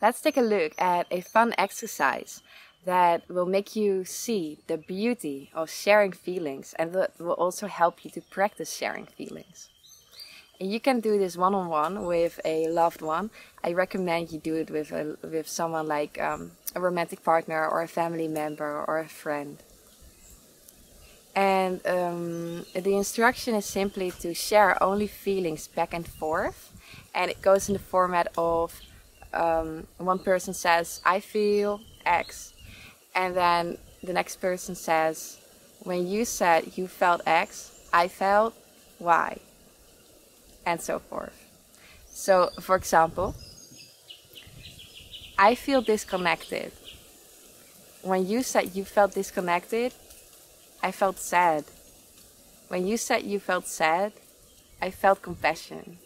Let's take a look at a fun exercise that will make you see the beauty of sharing feelings and that will also help you to practice sharing feelings. And you can do this one-on-one with a loved one. I recommend you do it with someone like a romantic partner or a family member or a friend. And the instruction is simply to share only feelings back and forth, and it goes in the format of one person says, "I feel X," and then the next person says, "When you said you felt X, I felt Y," and so forth. So, for example, I feel disconnected. When you said you felt disconnected, I felt sad. When you said you felt sad, I felt compassion.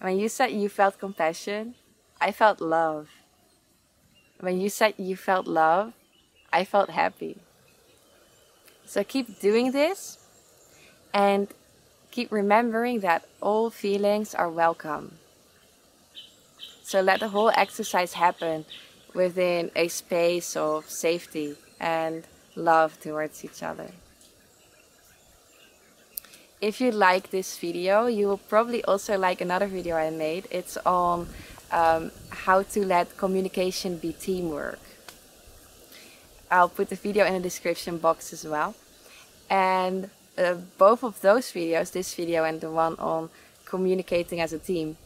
When you said you felt compassion, I felt love. When you said you felt love, I felt happy. So keep doing this and keep remembering that all feelings are welcome. So let the whole exercise happen within a space of safety and love towards each other. If you like this video, you will probably also like another video I made. It's on how to let communication be teamwork. I'll put the video in the description box as well. And both of those videos, this video and the one on communicating as a team,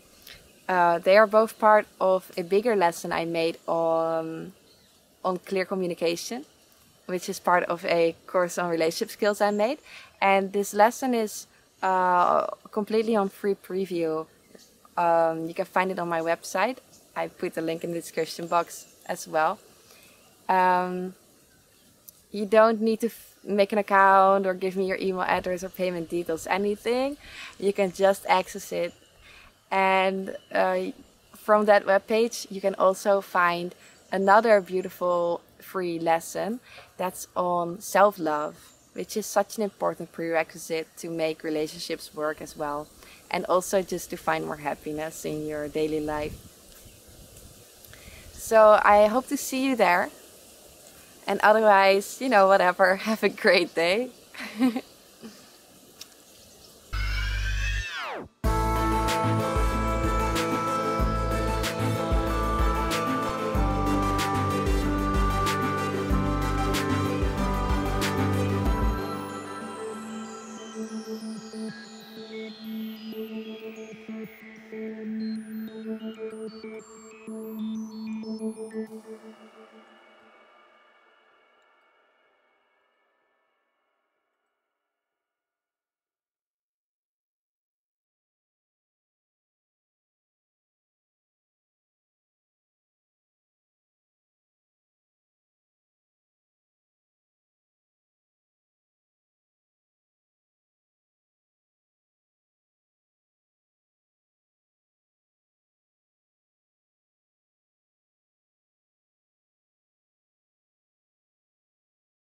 they are both part of a bigger lesson I made on clear communication, which is part of a course on relationship skills I made. And this lesson is completely on free preview. You can find it on my website. I put the link in the description box as well. You don't need to make an account or give me your email address or payment details, anything. You can just access it. And from that webpage, you can also find another beautiful free lesson that's on self-love, which is such an important prerequisite to make relationships work as well, and also just to find more happiness in your daily life. So I hope to see you there, and otherwise, you know, whatever, have a great day.